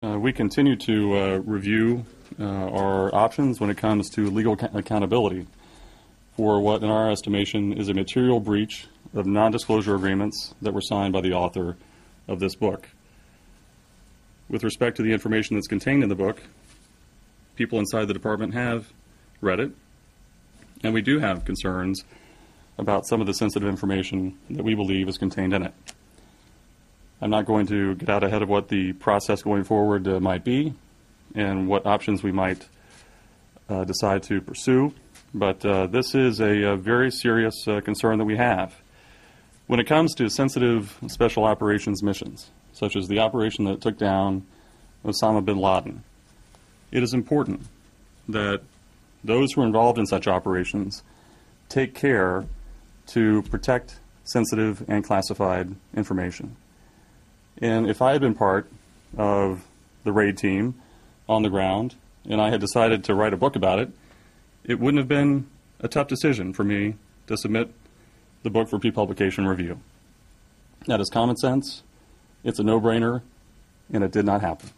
We continue to review our options when it comes to legal accountability for what, in our estimation, is a material breach of non-disclosure agreements that were signed by the author of this book. With respect to the information that's contained in the book, people inside the department have read it, and we do have concerns about some of the sensitive information that we believe is contained in it. I'm not going to get out ahead of what the process going forward might be and what options we might decide to pursue, but this is a very serious concern that we have. When it comes to sensitive special operations missions, such as the operation that took down Osama bin Laden, it is important that those who are involved in such operations take care to protect sensitive and classified information. And if I had been part of the raid team on the ground and I had decided to write a book about it, it wouldn't have been a tough decision for me to submit the book for pre-publication review. That is common sense, it's a no-brainer, and it did not happen.